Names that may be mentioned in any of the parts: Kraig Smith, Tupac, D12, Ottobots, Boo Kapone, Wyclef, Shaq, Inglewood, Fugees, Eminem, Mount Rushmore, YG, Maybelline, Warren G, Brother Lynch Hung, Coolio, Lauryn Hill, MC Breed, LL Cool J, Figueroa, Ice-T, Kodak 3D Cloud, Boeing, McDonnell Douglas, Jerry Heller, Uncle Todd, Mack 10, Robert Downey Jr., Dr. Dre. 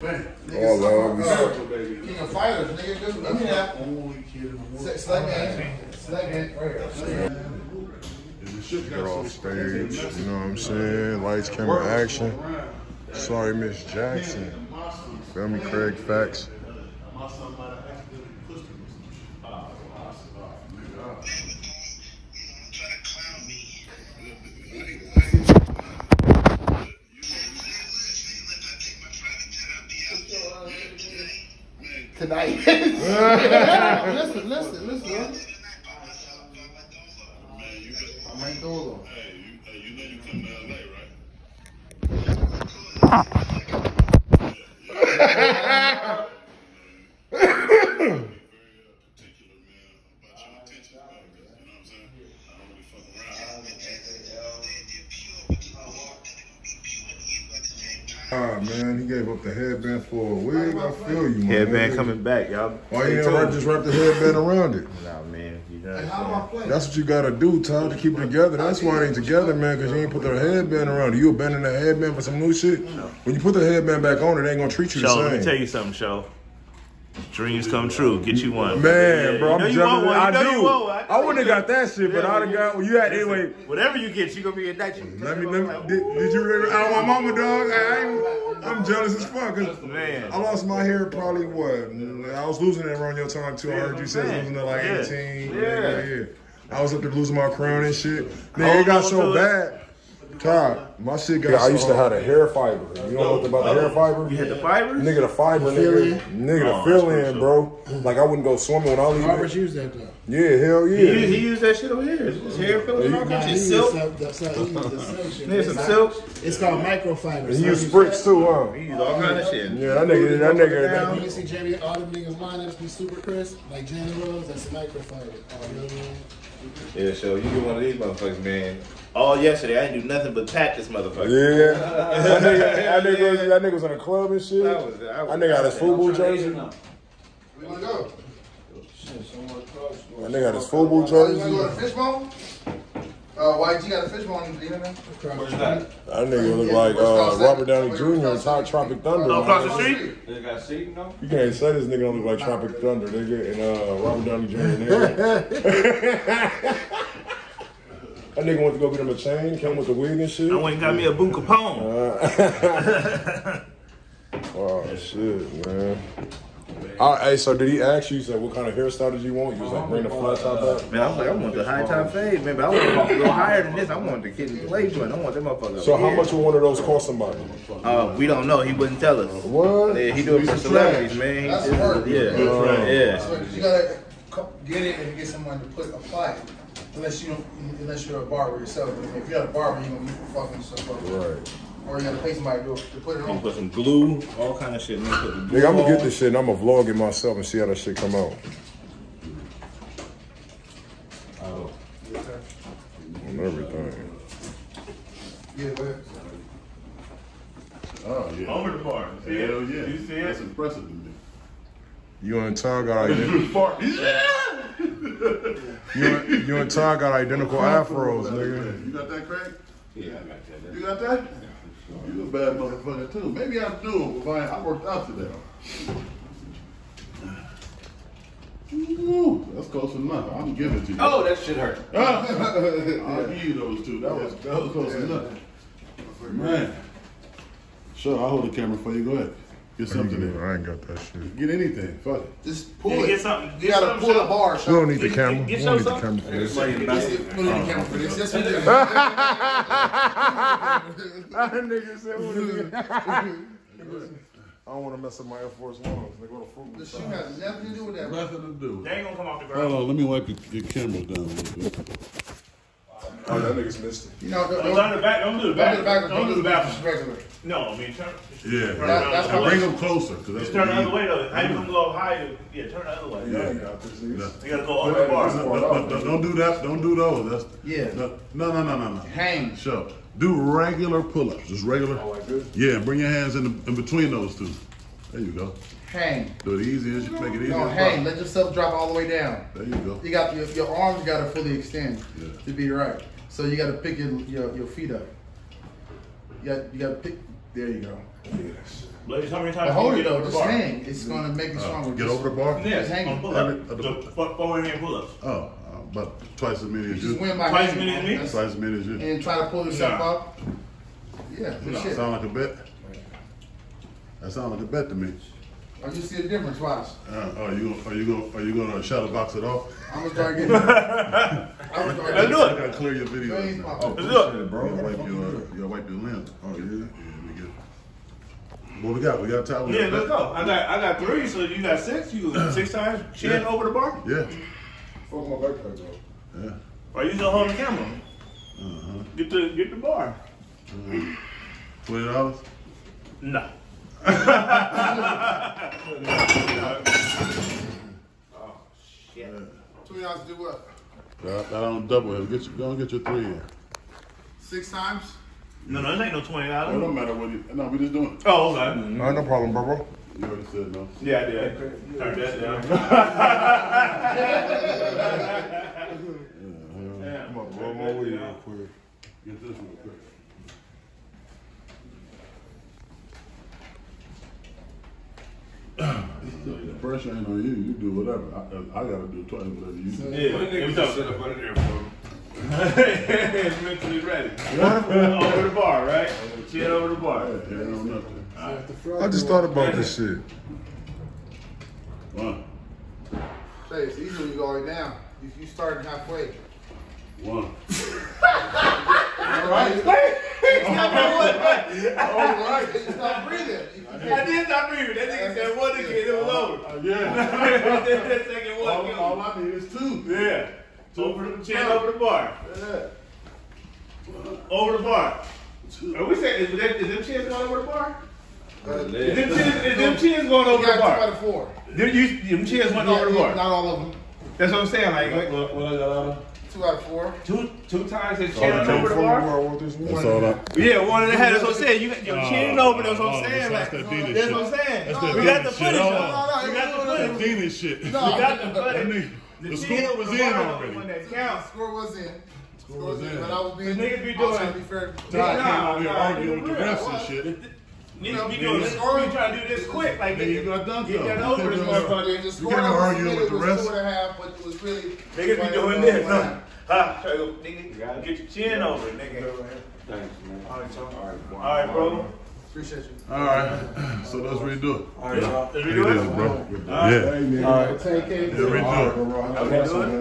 All love. King of fighters, nigga. Just let me have. Only kid in the world. Slay me. They're off stage. You know what I'm saying? Lights, camera, action. Sorry, Miss Jackson. Feel me, Craig? Facts. Tonight. Listen. I might go. Hey, you know you come to LA, right? Very particular, man, about your attention, like that. You know what I'm saying? I don't really fuck around. Man, he gave up the headband for a wig. I feel you, man. Headband coming back, y'all. Why you don't just wrap the headband around it? Nah, man. You know what I'm saying? That's what you gotta do, Todd, to keep it together. That's why it ain't together, man, because you ain't put the headband around it. You abandon the headband for some new shit. No. When you put the headband back on, it ain't gonna treat you the same. Let me tell you something, Sho. Dreams come true. Get you one. Man, yeah, bro. I'm jumping. I wouldn't have got that shit, but I'd have got what you had anyway. Whatever you get, you going to be in that. Did you remember? Out of my mama, dog. I'm jealous as fuck. Man. I lost my hair probably, what? I was losing it around your time, too. I heard you say losing it like 18. Yeah. I was up there losing my crown and shit. Man, it got so bad. Todd, my shit got. I used to have a hair fiber. You know what about the hair fiber? You had the fiber? Nigga, the fiber, nigga. Nigga, the fill-in, bro. Like, I wouldn't go swimming when I leave. Roberts used that, though. Yeah, hell yeah. He used that shit over here. His hair filling all kinds of silk. There's some silk. It's called microfiber. He used spritz, too, huh? He used all kinds of shit. Yeah, that nigga. You can see Jamie, all them niggas' lineups be super crisp. Like Jamie Rose, that's microfiber. Yeah, so you get one of these motherfuckers, man. All yesterday, I didn't do nothing but pat this motherfucker. Yeah. That nigga was in a club and shit. That nigga had his football jersey. Where you go? That nigga had his football jersey. You want a fishbone? YG got a fishbone in his ear, man. Where's that? That nigga look like Robert Downey Jr. in Tropic Thunder. Across the street? They got seating, though? You can't say this nigga don't look like Tropic Thunder, nigga, and Robert Downey Jr. in there. That nigga went to go get him a chain, came with the wig and shit. I went and got me a Boone Capone. Oh, shit, man. Hey, so did he ask you, what kind of hairstyle did you want? You was like, bring the flat top up? Man, I was like, I want the high top fade, man. But I want to go higher than this. I want the kid to play joint. I want that motherfucker. So how much would one of those cost somebody? We don't know. He wouldn't tell us. What? Yeah, he do it for celebrities, man. That's work. Yeah. So you gotta get it and get someone to apply it. Unless you're a barber yourself. If you're a barber, you're gonna fucking stuff up. Right. Or you gotta pay somebody to put it on. Put some glue, all kind of shit. Nigga, I'm gonna get this shit and I'm gonna vlog it myself and see how that shit come out. Oh. On everything. Yeah, man. Oh yeah. Over the bar. See it? Hell yeah. You see it? That's impressive to me. You and Todd got identical afros, nigga. You got that, Craig? Yeah, I got that. You got that? Yeah, sure. You a bad motherfucker too. Maybe I do if I worked out today. Ooh, that's close enough. I'm giving it to you. Oh, that shit hurt. I'll give you those two. That was close enough. Man. Sure, I'll hold the camera for you. Go ahead. Get something in. I ain't got that shit. Get anything. Fuck it. Just pull it. Get something. You gotta pull a bar. We don't need the camera. We don't need the camera for this. That nigga said, what is it? I don't want to mess up my Air Force Ones. They go to fruit. The shoe has nothing to do with that. Nothing to do. They ain't gonna come off the ground. Hold on, let me wipe your camera down a little bit. Oh, that nigga's missed it. You know, don't do the back. Don't do the back. No, I mean, turn. Yeah. Bring them closer. Just turn the other way, though. I didn't go up high. Yeah, turn the other way. Yeah, you got this. You got to go over the bar. Don't do that. Don't do those. That's, yeah. No. Hang. Sure. Do regular pull-ups. Just regular. Oh, like this? Yeah, bring your hands in between those two. There you go. Hang. Do it easy as you make it easy. No, hang. Let yourself drop all the way down. There you go. You got your arms got to fully extend to be right. So you got to pick your feet up. You got to pick. There you go. Yeah. Blaze, how many times can you get over the bar? Just hang. It's going to make it stronger. Get over the bar? Yeah, just hang. Forward hand pull-ups. Oh, about twice as many as you. Twice as many as me? Twice as many as you. And try to pull yourself up. Yeah, good shit. Sound like a bet? That sounds like a bet to me. Oh, you see the difference, watch. Are you gonna shadow box it off? I'm gonna start getting it. Let's do it. I gotta clear your video. Oh, let's do it, bro. You wipe your lens. Oh yeah. Let me get it. What we got? We got a towel. Yeah, let's go. I got three. So you got six. You six times chin over the bar. Yeah. Fuck my backpack, bro. Yeah. Why you still holding the camera? Get the bar. $20? No. Oh shit! $2 do what? That don't double it. Don't get your three in. 6 times? No, it ain't no $20. It don't matter what you. No, we just doing it. Oh, okay. No problem, bro. You already said no. Yeah, I did. Turn that down. Come on, roll my way real quick. Get this real quick. The pressure ain't on you. You do whatever. I gotta do twice whatever you do. Yeah, we talking set up under there, bro. It's mentally ready. Over the bar, right? Chin over the bar. Yeah, no nothing. I just thought about this shit. One. Say it's easy when you go right now. You starting halfway. One. All right. All right. You stopped breathing. I did stop breathing. That nigga said one again. It was over. Yeah. That second one. All I need is two. Yeah. Over the bar. Yeah. Over the bar. Are we saying is them chins going over the bar? Is them chins going over the bar? 2 out of 4. Them chins went over the bar. Not all of them. That's what I'm saying. Like what I got out of them? 2 out of 4. Two times his chin over the bar? That's all up. Yeah, one and a half. That's what I'm saying. You got your chin over. That's what I'm saying. That's what I'm saying. We got the footage. We got the footage. Demon shit. We got the footage. The score was in already. The score was in. Score was in. But I was being fair. Nah, we arguing with the refs and shit. Niggas be doing this, or we try to do this quick, like niggas got done. Get that over this motherfucker. Just score. You can't argue with the rest. 2 and a half, but it was really niggas be doing this. Huh? Nigga, get your chin over, nigga. Thanks, man. All right, bro. Appreciate you. All right. So let's redo it. All right, bro. Let's redo it, bro. Yeah. All right. Redo it.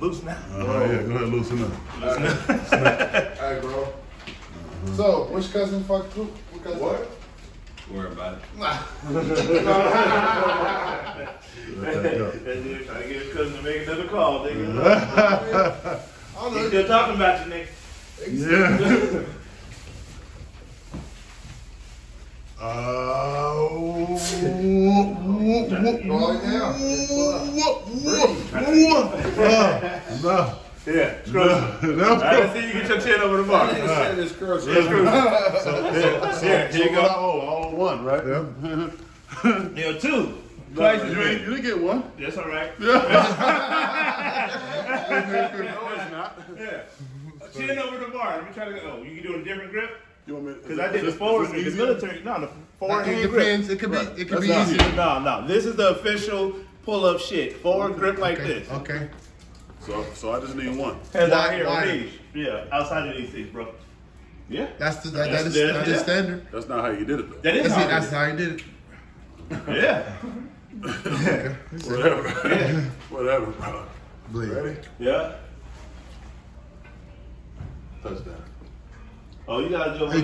Loosen up. All right, yeah. Go ahead, loosen up. All right, bro. So, which cousin fucked who? What? Worry about it. That's trying to get his cousin to make another call, nigga. He's still talking about you, nigga. Yeah. No. Yeah, scrunch. No. I didn't see you get your chin over the bar. This scrunch. Yeah, so here you go. All one, right? Yeah. Yeah, 2. Twice as many. You didn't get 1. That's all right. No, it's not. Yeah. Chin over the bar. Let me try to go. You can do a different grip. You want me? Because I did the forward grip. The military. No, the forward grip. It depends. It could be. It could be easy. No. This is the official pull-up shit. Forward grip like this. Okay. So I just need 1. Hands out here on these. Yeah, outside of these things, bro. Yeah. That's the standard. That's not how you did it, though. That's how you did it. Yeah. Whatever. Yeah. Whatever, bro. Bleed. Ready? Yeah. Touchdown. Oh, you got to do it.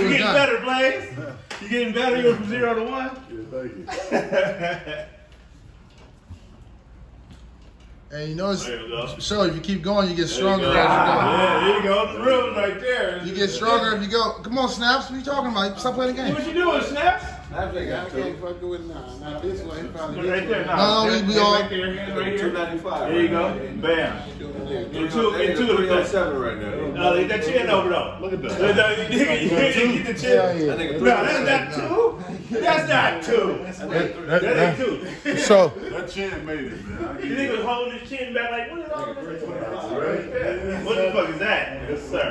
You're getting better, Blaze. You're getting better. You went from 0 to 1. Yeah, thank you. And you know, so if you keep going, you get stronger as you go. Yeah, there you go. The room right there. You get stronger if you go. Come on, Snaps. What are you talking about? Stop playing the game. What you doing, Snaps? I can't fuck with it now. Not this way. Probably right there. No, we all. Right here. There you go. Bam. Two of them. 7 right now. No, leave that chin over though. Look at that. You get the chin. No, that's not 2. That's not 2. That ain't 2. So. That chin made it, man. You niggas holding his chin back like, what the fuck is that? Yes, sir.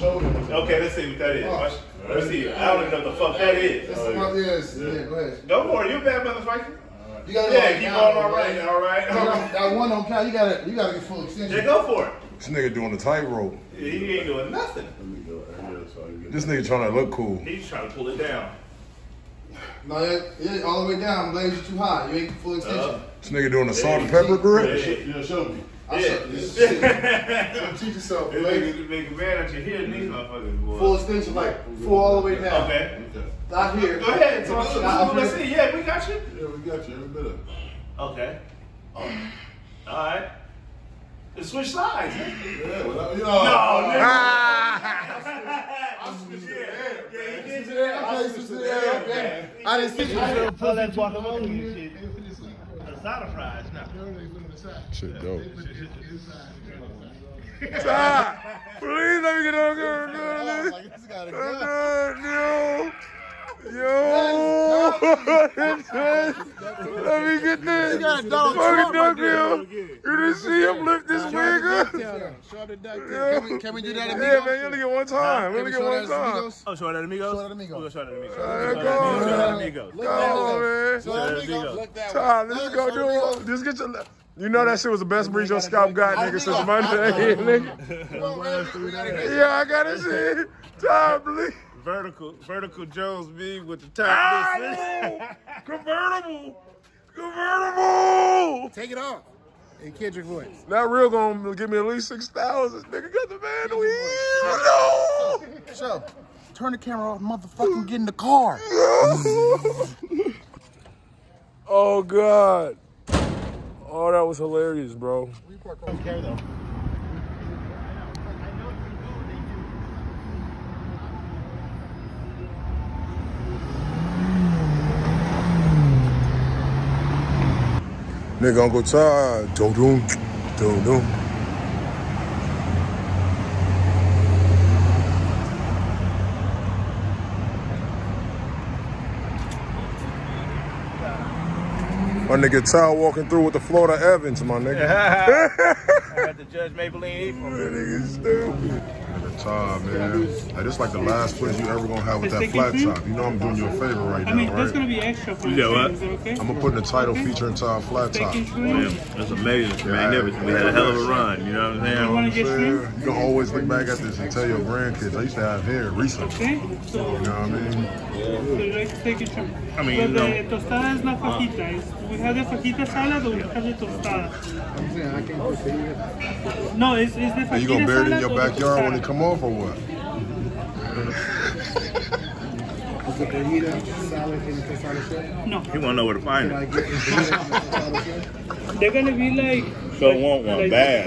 Jordan. Okay, let's see what that is. Oh. Let's see. I don't even know what the fuck that is. That's what it is. Yeah, go ahead. Don't worry, you're a bad motherfucker. You gotta keep on, all right. That one don't count. You gotta get full extension. Yeah, go for it. This nigga doing the tightrope. Yeah, he ain't doing nothing. This nigga trying to look cool. He's trying to pull it down. No, it all the way down. Blades are too high. You ain't full extension. This nigga doing a salt and pepper grip. Yeah, show me. Yeah. Teach yourself. Nigga, man, out your head and these motherfuckers, boy. Full extension, like full all the way down. Okay. Not here. Go ahead. Talk to us. Let's see. Yeah, we got you. Yeah, we got you. Every bit of it. Okay. All right. Let's switch sides. Yeah. Well, you know, I switched to that. Yeah, he did to that. I switched to that. I didn't switch to that. Pull that walk along and shit. Side of fries now. Shit, dope. Todd, please let me get on girl. Yo, let me get this. You got a dog right there. You didn't see him lift this wig up? Can we do that, Amigos? Yeah, man, you only get one time. We only get one time. Oh, short at Amigos? Short at Amigos. We'll go short at Amigos. Short at Amigos. Go on, man. Short at Amigos. Todd, let's go do it. Just get your left. You know that shit was the best breeze your scalp got, nigga, since Monday, nigga. Yeah, I got this shit. Todd, please. Vertical Jones B with the top. Convertible. Take it off. In Kendrick voice. That real gonna give me at least 6,000. Nigga got the man wheel. No. So, turn the camera off, motherfucking get in the car. No. Oh God. Oh, that was hilarious, bro. We park on camera though. Nigga, Uncle Todd, do-do. My nigga Todd walking through with the Florida Evans, my nigga. I got the Judge Maybelline. That nigga's stupid. Nigga Todd, man. Hey, this is like the last place you ever gonna have with that flat top. You know I'm doing you a favor right now, right? There's gonna be extra for you. You know what? Okay? I'm gonna put in the title featuring Todd flat top. Man, that's amazing. Yeah, magnificent. We had a hell of a run. You know what I'm saying? You can always look back at this and tell your grandkids. I used to have hair recently. Okay. So, you know what I mean? We have the fajita salad or we have the tostada? No, it's the fajita salad. You gonna bury it in your backyard when it come off or what? The fajita salad and tostada chef? No. He wanna know where to find it. They're gonna be like... So want one bad.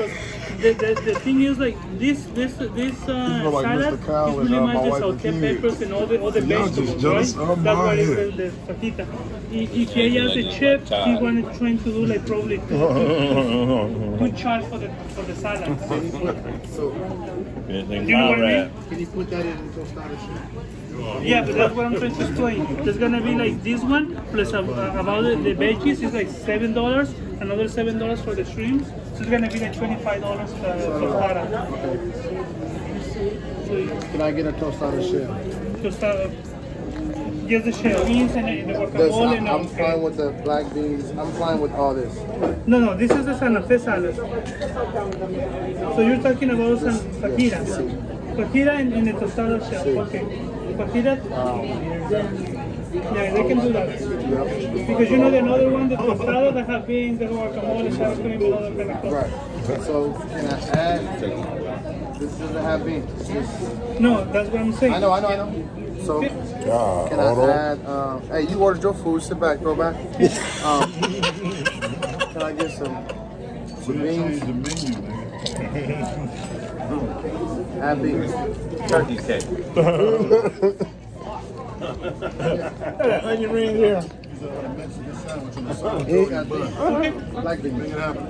The thing is like this salad is really much the sauteed peppers and all the vegetables, right? That's why it's the fajita. If you have the chef, he wanted to try to do like probably good charge for the salad. So you know what I mean? Can you put that in the tostada chef? Yeah, but that's what I'm trying to explain. There's gonna be like this one plus about the veggies is like $7. Another $7 for the shrimps, so it's gonna be like $25 for tostada. Okay. So, can I get a tostada shell? Tostada, get the shell beans and the guacamole. I'm fine with the black beans. I'm fine with all this. No, this is a Santa Fe salad. So you're talking about some fajita, and the tostada shell. Sí. Okay, fajita. Yeah, they can do that. Because you know the another one, the tostada that have beans, the guacamole, sour cream, and all that kind of stuff. Right. So can I add? This doesn't have beans. No, that's what I'm saying. I know. So can I add? Hey, you ordered your food. Sit back, go back. Can I get some beans? The menu, man. Add beans. Turkey cake. Onion rings here. Mexican sandwich in the side. Black beans. Make it happen.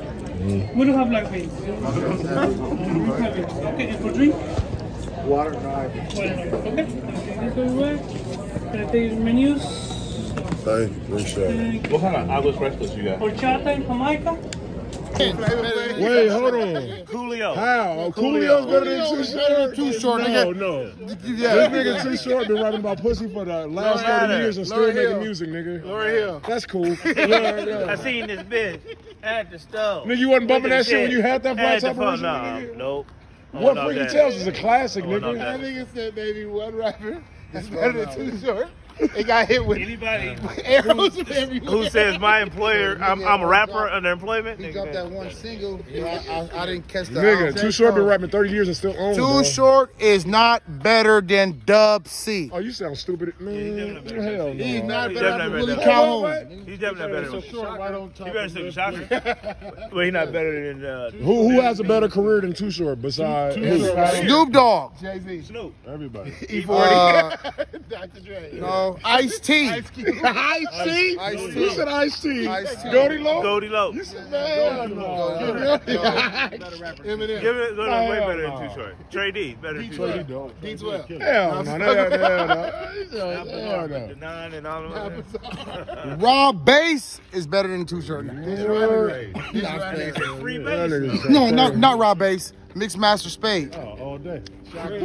We don't have black beans. Okay, and for drink? Water. Okay. Can I take your menus? Thank you. Appreciate it. What kind of aguas frescas you got? Horchata in Jamaica. Wait, hold on. Coolio. How? Oh, Coolio's better than Too Short? Too Short, nigga. No, no. Yeah. This nigga Too Short been rapping about pussy for the last 30 years and still making music, nigga. Lauryn Hill. That's cool. I seen this bitch at the store. Nigga, you wasn't bumping that shit when you had that flat top version, nigga? Nope. What Freaky Tales is a classic, nigga. That nigga said, baby, one rapper that's better than Too Short. They got hit with anybody arrows from everywhere. Who says my employer? I'm a rapper under employment. He dropped that one single. I didn't catch that. Nigga, Too Short been rapping 30 years and still owns. Too Short is not better than Dub C. Oh, you sound stupid, man. Hell no. He's not better than Willie Calhoun. He's definitely better than Short. He better than Short. But he's not better than who has a better career than Too Short besides Snoop Dogg, Jay Z, Snoop, everybody, E40, Dr. Dre. Ice-T. Ice-T? Ice-T. You said Ice-T. Goldie Low? Goldie Low. You said, man. Eminem. Eminem way better than Too Short. Trey D, better than Too Short. D12. Hell no. Raw Bass is better than Too Short. No, not Raw Bass. Mixed Master Spade. Oh, all day. James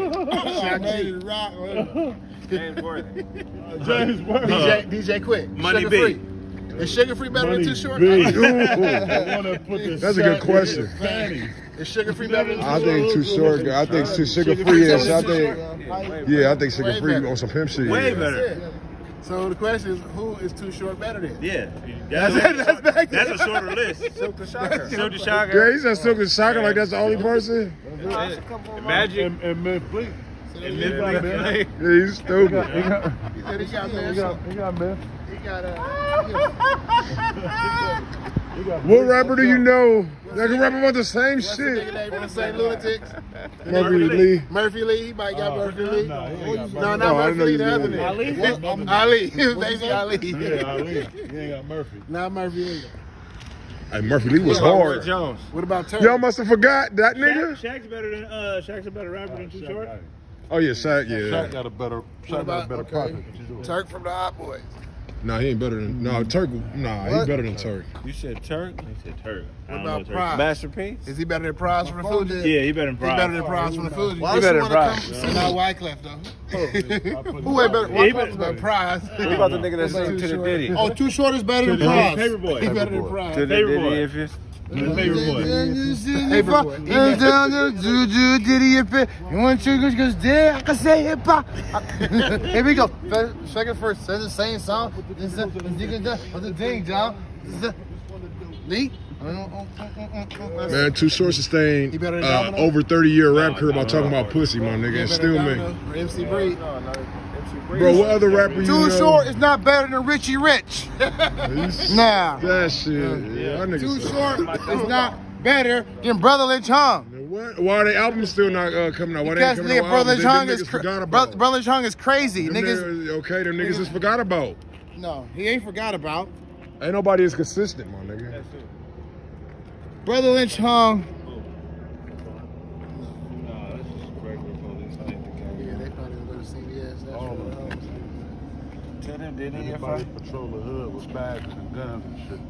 Worthy. James Worthy. DJ Quick. Money B. Is Sugar Free better than Too Short? That's a good question. Is Sugar Free better than Too Short? I think Too Short. I think Sugar Free is. I think. Yeah, I think Sugar Free on some pimp shit. Way better. So the question is, who is Too Short better than? Yeah, that's a shorter list. Silk the Shocker. Silk the Shocker. Yeah, he said Silk the Shocker like that's the only person. Magic and Mid-Fleet. Yeah, he's stupid. He said he got man. He got what rapper do you know that can rap about the same shit? Murphy Lee. Murphy Lee. He might got Murphy Lee. No, not Murphy Lee. The other name. Ali. Basically Ali. Yeah, Ali. He ain't got Murphy. Not Murphy Lee. Hey, Murphy Lee was hard. Jones. What about Terry? Y'all must have forgot that nigga. Shaq's a better rapper than Too Short. Oh yeah, Shaq. Yeah, Shaq got a better. Shaq got a better pocket. Turk from the Hot Boys. Nah, he ain't better than. No, Turk. Nah, he's better than Turk. You said Turk. He said Turk. What about Prize? Master P. Is he better than Prize from the Fugees? Yeah, he better than Prize. He better than Prize from the Fugees. Why better than Prize? Not Wyclef though. Who ain't better? Wyclef is better than Prize. What about the nigga that sang to the Diddy? Oh, Too Short is better than Prize. Paperboy. He better than Prize. To the Diddy. Here we go. Second first says the same song. Man, Too Short sustained over 30-year rap career by talking about pussy, my nigga, and still me. MC Breed. Bro, what other rapper you know? Too Short is not better than Richie Rich. Nah. That shit. Yeah, Too Short is not better than Brother Lynch Hung. What? Why are their albums still not coming out? Why they ain't coming out? Brother Lynch Hung is crazy. Niggas, okay, them niggas is forgot about. No, he ain't forgot about. Ain't nobody is consistent, my nigga. That's it. Brother Lynch Hung. Everybody patrol the hood with bags and guns and shit.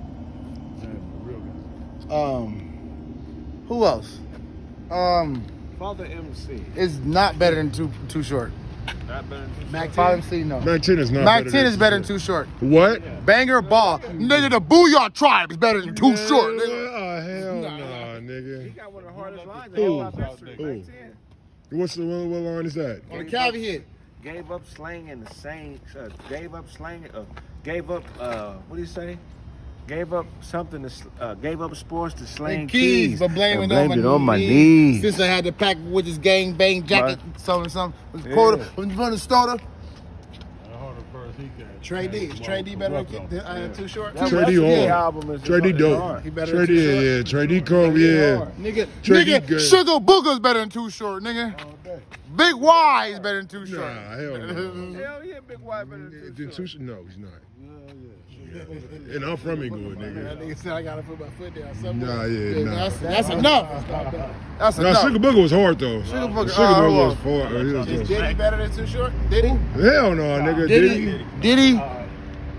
Real guns. Who else? Father MC is not better than Too Short. Not better than Too Short. Mack 10? Father MC, no. Mack 10 is not. Mack 10 is better than Too Short. What? Yeah. Banger Ball, nigga. The Booyah Tribe is better than Too Short. Nigga. Oh hell nah, nigga. He got one of the hardest lines in hip hop history. Mack 10. What's the what line is that? On the Calvin hit. Gave up slanging the same. What do you say? Gave up something to. Gave up sports to slang keys. But blamed it on my knees. Since I had to pack with his gang bang jacket, something. Quarter from the starter. Trey D. Is Trey D better than Too Short? Trey D hard. Trey D dope. Trey D, yeah. Trey D cold, yeah. Nigga, Sugar Booger's better than Too Short, nigga. Big Y is better than Too Short. Nah, hell no. Hell yeah, Big Y better than Too Short. No, he's not. Yeah. And I'm from Inglewood, nigga. That nigga said I gotta put my foot down somewhere. Nah, yeah, nah. That's enough. That's enough. Sugar Booger was hard though. Sugar Booger was hard. Is Diddy better than Too Short? Diddy? Hell no, nigga. Diddy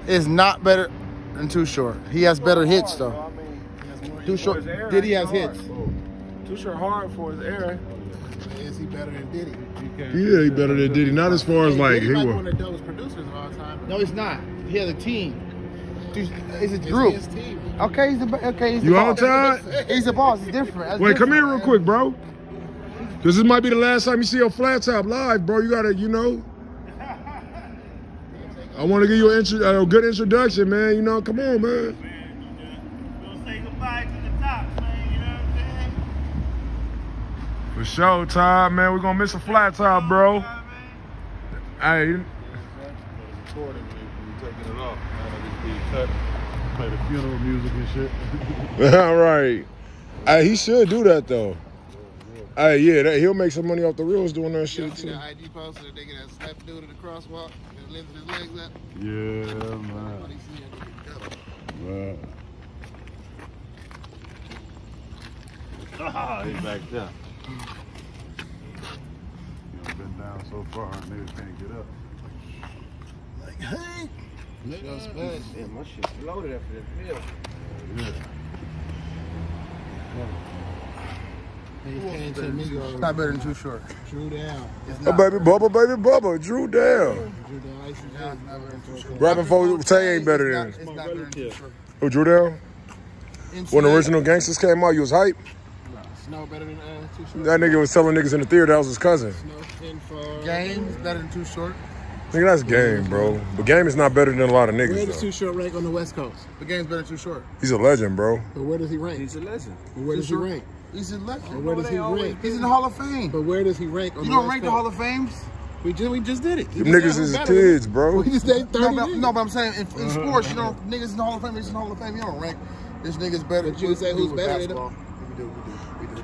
is not better than Too Short. He has better hits though. Too short. Diddy has hits. Too short hard for his era. Is he better than Diddy? Yeah, he better than Diddy. Not as far as like he was. One of the dumbest producers of all time. No, he's not. He has a team. It's a group. It's his team. Okay, he's the you all tired? He's the boss. It's different. That's Wait, different, come here real quick, bro. Cause this might be the last time you see a flat top live, bro. You gotta, you know. I want to give you a good introduction, man. You know, come on, man. Don't say goodbye to the top, man. You know what I'm saying? For sure, Todd, man. We're gonna miss a flat top, bro. Hey. Play the funeral music and shit. All right. He should do that though. Yeah, he'll make some money off the reels doing that shit too. That IG post of the nigga that slapped dude in the crosswalk and lifted his legs up. Yeah, man. Wow. Ah, he's back there. You know, been down so far, niggas can't get up. Like, hey. Damn, my shit's loaded after that meal. Yeah. Not better than Too Short. Drew down. Oh, baby Bubba, Drew down. Rapping for Tay ain't better than him. Oh, Drew down? When the original Gangsters came out, you was hype? No, better than Too Short. That nigga was selling niggas in the theater, that was his cousin. Game's better than Too Short. Nigga, that's Game, bro. But Game is not better than a lot of niggas. Where does Too Short rank on the West Coast? But Game's better than Too Short. He's a legend, bro. But where does he rank? He's a legend. But where does he rank? He's in left. But where does he rank? He's in the Hall of Fame. But where does he rank? You don't rank the Hall of Fames? We just did it. Them niggas is kids, bro. We just did 30. No, but I'm saying in sports, you know, niggas in the Hall of Fame, niggas in the Hall of Fame. You don't rank this nigga's better. But you say who's better than him? We do.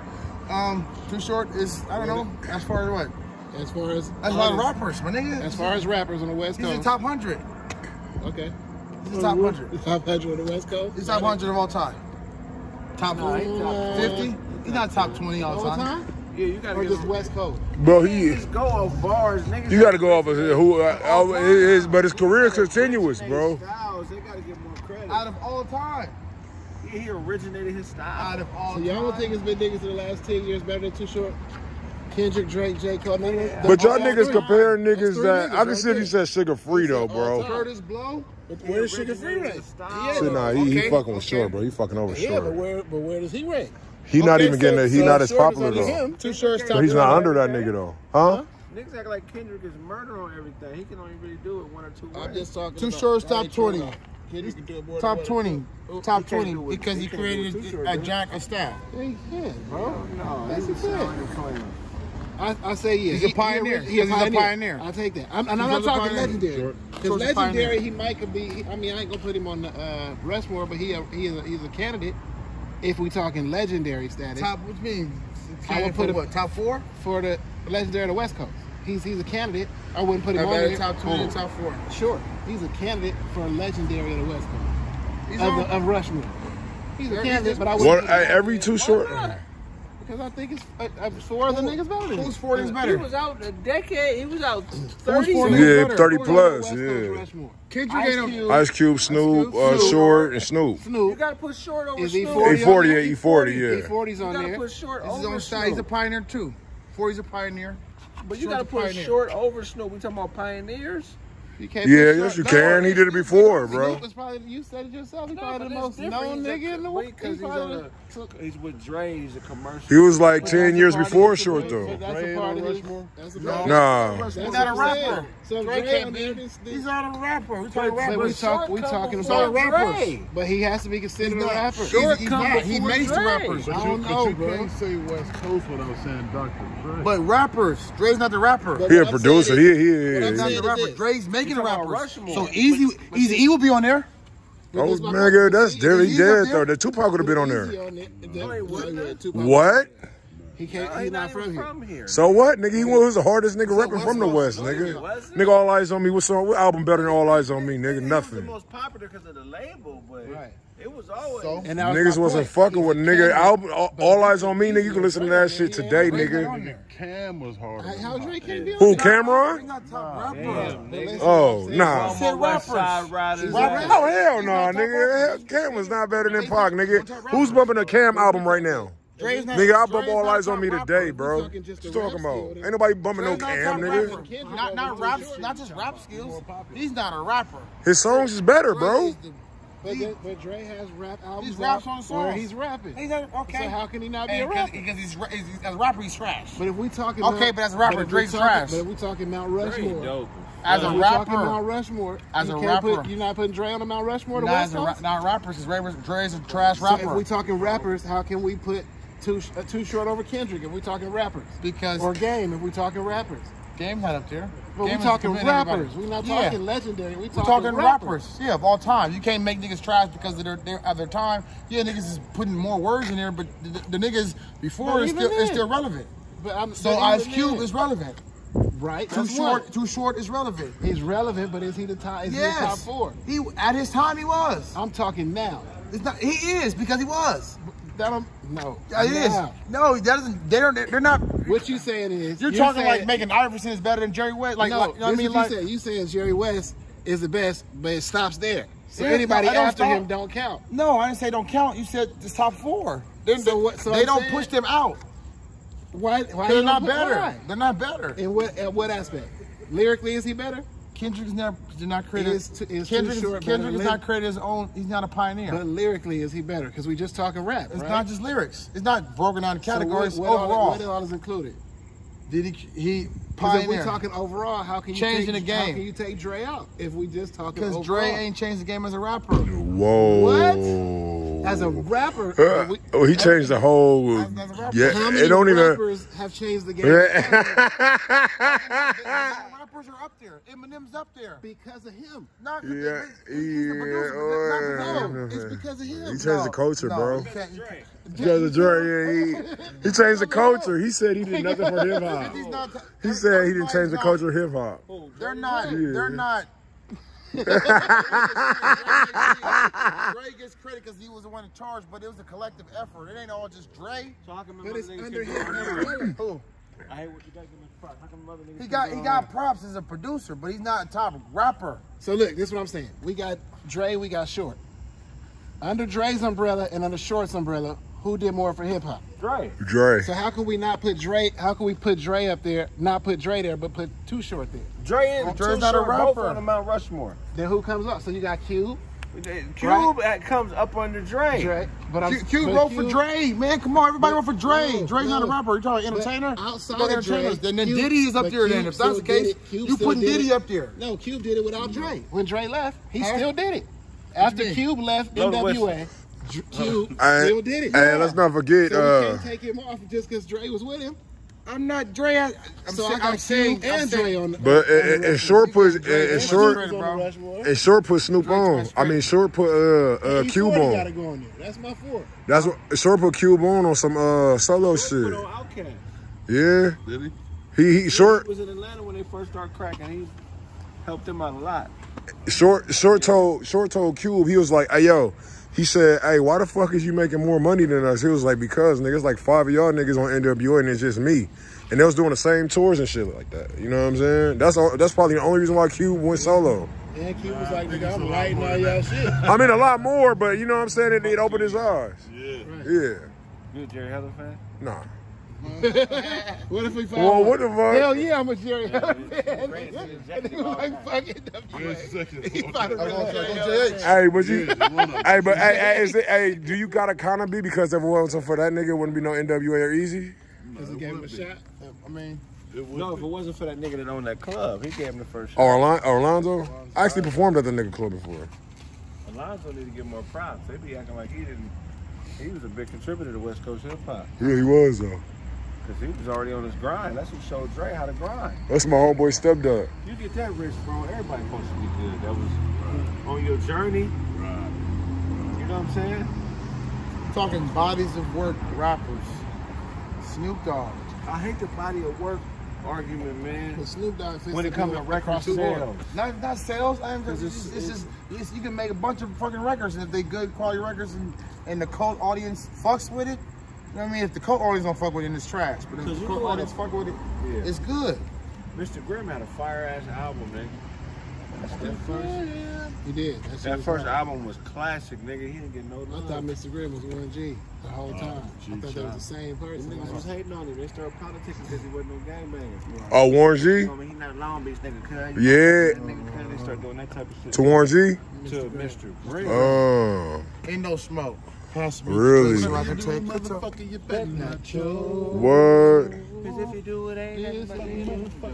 Too Short is, I don't know, as far as what? As far as a lot of rappers, my nigga. As far as rappers on the West Coast, he's in top 100. Okay. He's top 100. The top 100 on the West Coast. He's top 100 of all time. Top 50. He's not top 20 all the time. Yeah, you gotta just West Coast. Bro, he is. Go off bars, niggas. You gotta go off of who is, but his career continuous, bro. Styles, they gotta give more credit. Out of all time. Yeah, he originated his style. Out of all time. So y'all don't think it's been niggas in the last 10 years better than Too Short? Kendrick, Drake, J. Cole, nigga. But y'all niggas compare niggas that I consider you said Sugar Free though, bro. Curtis Blow. Where's Sugar Free rank? Nah, he fucking with Short, bro. He fucking over Short. Yeah, but where does he rank? He not even getting that. He not as popular though. Too Short. But he's not under that nigga though, huh? Niggas act like Kendrick is murder on everything. He can only really do it one or two ways. I'm just talking. Too Short's top 20. Top 20. Top 20 because he created a jack of style. He can, bro. No, that's it. I say yes. He's a pioneer. He's a pioneer. I take that. And I'm not talking legendary. Because legendary, he might be. I mean, I ain't gonna put him on the Rushmore, but he's a candidate. If we talking legendary status, top, which means I would put him what, top 4 for the legendary of the West Coast. He's a candidate. I wouldn't put him on the top 20, and top 4. Sure, he's a candidate for a legendary of the West Coast of Rushmore. He's a candidate, but I wouldn't. Every Too Short. Because I think it's four other niggas better. Who's 40 is better? He was out a decade. He was out 30. Yeah, 30 plus. Yeah. Kendrick, Ice Cube, Snoop, Short, and Snoop. Snoop. You gotta put Short over Snoop. E40, yeah. E40's on there. Put Short over Snoop. He's a pioneer too. 40's a pioneer. But you gotta put Short over Snoop. We talking about pioneers. Yeah, yes you can. He did it before, bro. You said it yourself. He's probably the most known nigga in the world. He's with Dre. He's a commercial. He was like 10 years before Short, though. That's a part of his. Nah. He's not a rapper. Dre can't be. He's not a rapper. We're talking rappers. But he has to be considered a rapper. He makes rappers. I don't know, bro. You can't say West Coast without saying Dr. Dre. But rappers. Dre's not the rapper. He's a producer. He's not the rapper. Dre's making. So Easy E will be on there. Oh, nigga, that's dead though. The Tupac would have been on there. What? He can't. No, he's not from here. So what, nigga? He was the hardest nigga repping from the West, nigga. Nigga, All Eyes on Me. What song? What album better than All Eyes on Me, nigga? Nothing. It was the most popular because of the label, but it was always. So, and niggas wasn't fucking with nigga album. All Eyes on Me, nigga. You can listen to that shit today, nigga. Cam was harder. How Drake can't be on? Who, Cameron? Oh nah. Oh hell no, nigga. Cam was not better than Pac, nigga. Who's bumping a Cam album right now? Nigga, I bump All Eyes on Me today, bro. What you talking about? Ain't nobody bumping no Cam, nigga. Not rap, not just rap skills. He's not a rapper. His songs is better, bro. But Dre has rap albums. He's raps on songs. He's rapping. He's like, okay. So how can he not be a rapper? Because he's as a rapper, he's trash. But if we talking, okay, but as a rapper, Dre's trash. But if we talking Mount Rushmore, dope. As a rapper, Mount Rushmore. As a rapper, you're not putting Dre on the Mount Rushmore. Not as a rapper, because Dre's a trash rapper. So if we talking rappers, how can we put Too Short over Kendrick? If we talking rappers, because or Game. If we talking rappers. Game not up there. But we talking rappers. We not talking legendary. We talking rappers. Yeah, of all time. You can't make niggas trash because they're of their time. Yeah, niggas is putting more words in there, but the niggas before is still relevant. But so Ice Cube is relevant. Right. Too Short is relevant. He's relevant, but is he the top? Is he the top four? He at his time he was. I'm talking now. It's not. He is because he was. That don't, no. It is. No, that doesn't. They're not. What you saying is you're talking saying, like Megan Iverson is better than Jerry West. Like, no, like you know what I mean. Like, you saying Jerry West is the best, but it stops there. So anybody after him don't count. No, I didn't say don't count. You said it's top four. So they don't push them out. Why they're not better. Why? They're not better. In what? At what aspect? Lyrically, is he better? Kendrick's never did not create Kendrick is not created his own. He's not a pioneer. But lyrically, is he better? Because we just talking rap. It's not just lyrics. It's not broken down categories. So what all is included? Did he pioneer? If we talking overall, how can you changing the game? How can you take Dre out if we just talking? Because Dre ain't changed the game as a rapper. Whoa. What? As a rapper, he changed the whole. Yeah, how many rappers have changed the game? Yeah. Rappers are up there. Eminem's up there because of him. Not because he's the producer. No, it's because of him. He changed the culture, bro. Because of Dre, he changed the culture. He said he did nothing for hip hop. He said he didn't change the culture of hip hop. They're not. They're not. Dre gets credit because he was the one in charge, but it was a collective effort. It ain't all just Dre. So how come but it's under him. Who? I hate what you guys give. He got props as a producer, but he's not a top rapper. So look, this is what I'm saying. We got Dre, we got Short. Under Dre's umbrella and under Short's umbrella, who did more for hip hop? Dre. So how can we not put Dre? How can we put Dre up there? Not put Dre there, but put Too Short there. Dre's not a rapper. Both on the Mount Rushmore. Then who comes up? So you got Cube. Cube comes up under Dre. But Cube wrote for Dre, man. Come on, everybody wrote for Dre. Dre's not a rapper. You're talking entertainer. Outside of entertainers, then Diddy is up there. Then if that's the case, you putting Diddy up there. No, Cube did it without Dre. When Dre left, he still did it. After Cube left, NWA. Cube still did it. Hey, let's not forget. So we can't take him off just because Dre was with him. I'm not Dre. I'm saying Dre on. But and Short put Short put Snoop on. I mean Short put Cube on. Gotta go on there. That's my four. That's what Short put Cube on some solo shit. Yeah. Did he? He Short was in Atlanta when they first started cracking. He helped them out a lot. Short told Cube, he was like, hey yo. He said, hey, why the fuck is you making more money than us? He was like, because, nigga, it's like 5 of y'all niggas on NWA and it's just me. And they was doing the same tours and shit like that. You know what I'm saying? That's probably the only reason why Cube went solo. And Cube was like, nigga, I'm writing all y'all shit. I mean, a lot more, but you know what I'm saying? It opened his eyes. Yeah. Right. Yeah. You a Jerry Heller fan? Nah. What if we find out? What the fuck? Hell yeah, I'm a Jerry Heller fan. And he was like, fuck it. Hey, but you, hey, but hey, do you gotta kind of be because everyone else for that nigga it wouldn't be no NWA or Easy? Because he gave him a shot. I mean, no, if it wasn't for that nigga that owned that club, he gave him the first shot. Orlando? I actually performed at the nigga club before. Orlando need to get more props. They be acting like he didn't. He was a big contributor to West Coast hip hop. Yeah, he was though. Because he was already on his grind. That's what showed Dre how to grind. That's my homeboy stepdad. You get that rich, bro. Everybody supposed to be good. That was on your journey. Right. You know what I'm saying? Talking bodies of work rappers. Snoop Dogg. I hate the body of work argument, man. But Snoop Dogg fits when it comes to record sales. Not sales. It's just you can make a bunch of fucking records, and if they good quality records and the cult audience fucks with it, you know what I mean? If the cult audience don't fuck with it, then it's trash. But if the cult audience fuck with it, yeah, it's good. Mr. Grimm had a fire-ass album, man. That first album was classic, nigga. He didn't get no love. I thought Mr. Grimm was 1G the whole time. I thought that was the same person. Niggas was hating on him. They started politicking because he wasn't no gangbanger. Oh, Warren G? You know, he's not a Long Beach nigga, cuz. Yeah. They start doing that type of shit. To Warren G? To Mr. Grimm. Oh. Ain't no smoke. Really? So I can take motherfucker, you better not choke. What? Because if you do it, ain't nothing but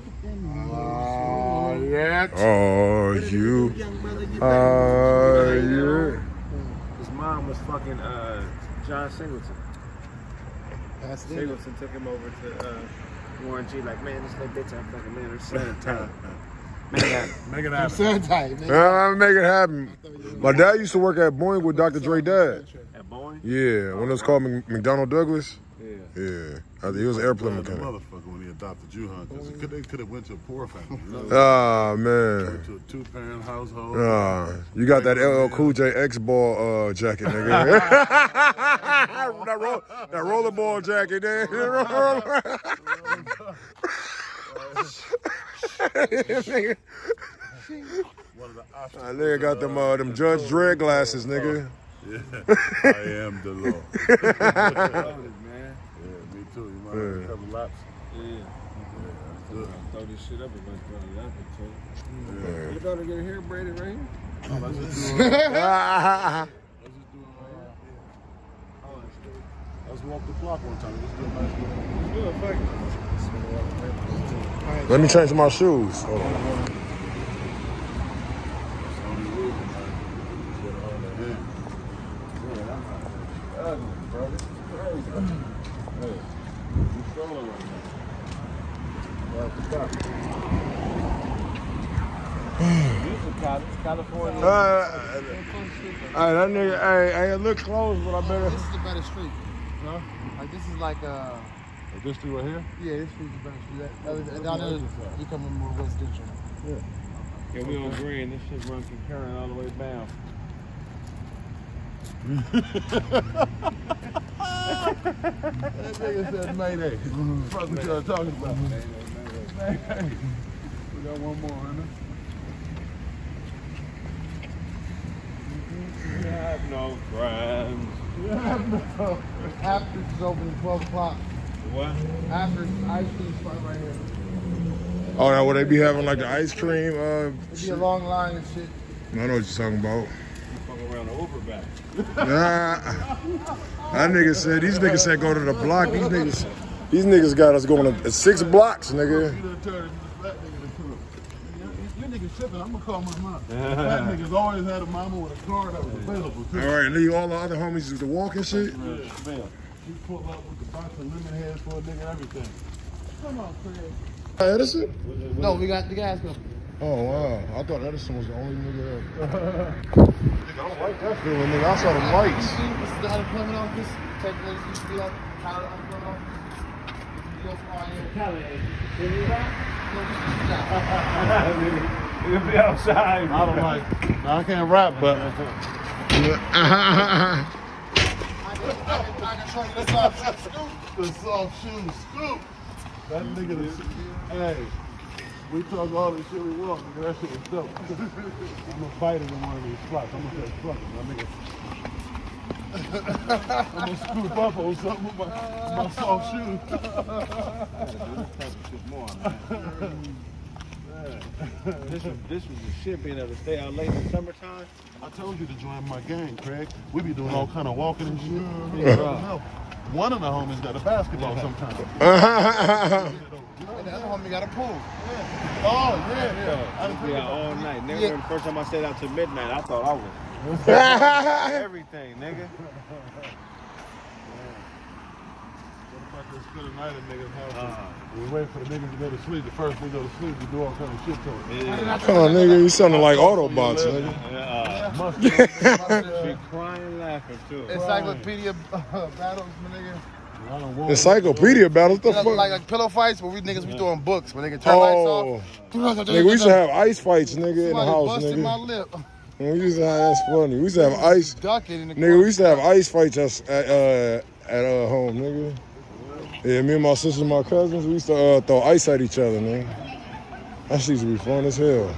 His mom was fucking John Singleton. That's Singleton took him over to Warren G. Like, man, this little bitch, I'm fucking man, sad time. Make it happen. Make it happen. My dad used to work at Boeing with Dr. Dre dad. At Boeing? Yeah, when it was called McDonnell Douglas. Yeah. Yeah. He was an airplane mechanic. Motherfucker when he adopted you, huh? Because they could have went to a poor family. Ah, man. To a two-parent household. You got that LL Cool J X-Ball jacket, nigga. That roller ball jacket, nigga. I nigga got them Judge Dredd glasses, nigga. Yeah, I am the law. Man. Yeah, me too. You might have a couple laps. Yeah. Throw this shit up and let it. You gotta get your hair braided right here. Let's just do it. Let's walk the block one time. Let's do it. Let me change my shoes. Hold on. That nigga, I look close, but I better. This is the better street. Huh? Like, this is like a. This street right here? Yeah, this street's the best street. Down there, you come in more residential. Yeah. Yeah, we on green. This shit runs from Karen all the way down. That nigga said Mayday. Fuck what y'all talking about. Mayday, Mayday, Mayday. We got one more, huh? You have no crimes. You have no. After it's open at 12 o'clock. What? After ice cream spot right here. Oh, now will they be having like the ice cream? It'd be a long line and shit. I know what you're talking about. You fuck around the Uber back. Nah. That nigga said, these niggas said go to the block. These niggas got us going to 6 blocks, nigga. You niggas tripping, I'm gonna call my mom. That niggas always had a mama with a car that was available too. Alright, leave all the other homies to walk and shit. Yeah. You pull up with the box of lemon heads for a nigga everything. Come on, Craig. Edison? No, we got the gas company. Oh, wow. I thought Edison was the only nigga ever. Nigga, I don't like that feeling, nigga. I saw the lights. See, this is the unemployment office. Technically, you feel like how the unemployment office. You go from all your California. Did you stop? You'll be outside. I don't like. I can't rap, but. I can show you the soft shoe scoop. The soft shoe scoop. That nigga is. Hey, we talk all this shit we want, nigga. That shit is dope. I'm gonna fight him in one of these slots. I'm gonna say, fuck him, my nigga. I'm gonna scoop up on something with my soft shoe. I gotta do this type of shit more, man. This was the shit being able to stay out late in the summertime. I told you to join my gang, Craig. We be doing all kind of walking and shit. Yeah, one of the homies got a basketball sometimes. And the other homie got a pool. Yeah. Oh, yeah. I just be out all night. Nigga, the first time I stayed out till midnight, I thought I was everything, nigga. We wait for the niggas to go to sleep. The first we go to sleep, we do all kind of shit to them. Yeah. Oh, nigga, you sounding like Ottobots, nigga. Mustard. She crying, laughing too. Encyclopedia battles, my nigga. Encyclopedia battles, the fuck? Like pillow fights, where we niggas be throwing books, where they can turn lights off. Nigga, we used to have ice fights, nigga, in the house, nigga. My lip. We used to have, that's funny. We used to have ice. Nigga, we used to have ice fights at home, nigga. Yeah, me and my sisters and my cousins, we used to throw ice at each other, nigga. That shit used to be fun as hell.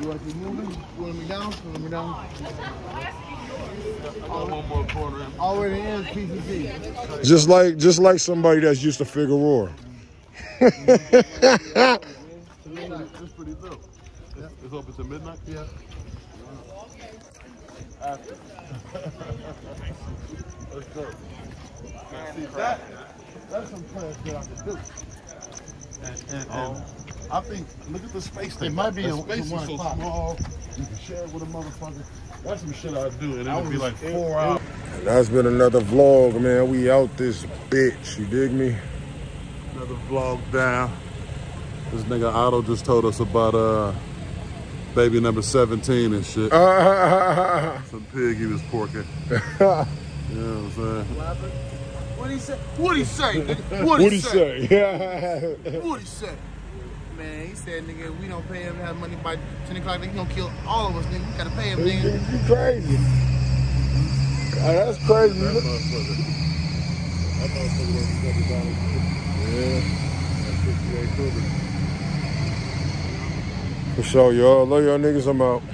You want to me down? You want me down? Already in PCC. Just like somebody that's used to Figueroa. It's pretty dope. It's open to midnight? Yeah. After. Let's go. See, that's some plans that I can do. And I think, look at the space thing. It might be a space is so small. You can share it with a motherfucker. That's some shit I do, and it would be like 4 hours. That's been another vlog, man. We out this bitch, you dig me? Another vlog down. This nigga Otto just told us about baby number 17 and shit. Some pig he was porking. You know what I'm saying? What'd he say? What'd he say, nigga? What'd he say? What'd he say? Man, he said, nigga, if we don't pay him to have money by 10 o'clock, nigga, he gonna kill all of us, nigga. We gotta pay him, nigga. You crazy. God, that's crazy. That motherfucker. That motherfucker was $70. Yeah. That's $58. For sure, y'all. Love y'all niggas. I'm out.